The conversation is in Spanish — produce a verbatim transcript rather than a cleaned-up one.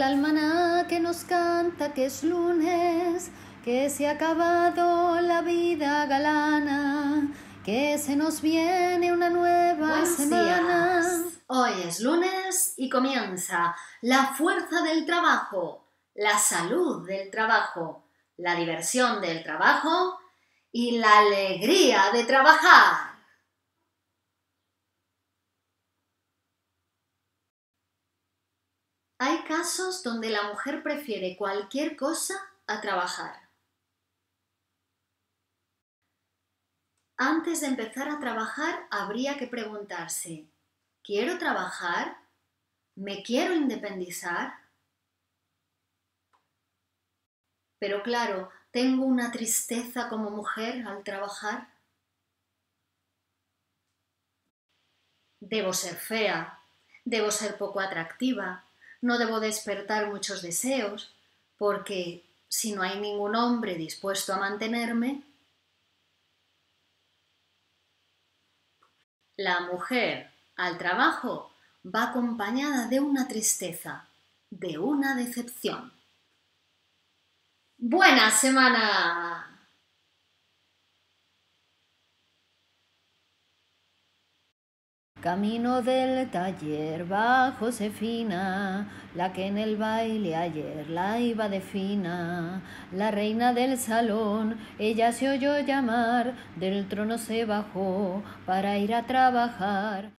el almaná que nos canta que es lunes, que se ha acabado la vida galana, que se nos viene una nueva Buenos semana. Días. Hoy es lunes y comienza la fuerza del trabajo, la salud del trabajo, la diversión del trabajo y la alegría de trabajar. Hay casos donde la mujer prefiere cualquier cosa a trabajar. Antes de empezar a trabajar habría que preguntarse, ¿quiero trabajar? ¿Me quiero independizar? Pero claro, ¿tengo una tristeza como mujer al trabajar? Debo ser fea, debo ser poco atractiva. No debo despertar muchos deseos, porque si no hay ningún hombre dispuesto a mantenerme, la mujer al trabajo va acompañada de una tristeza, de una decepción. ¡Buena semana! Camino del taller va Josefina, la que en el baile ayer la iba de fina. La reina del salón, ella se oyó llamar, del trono se bajó para ir a trabajar.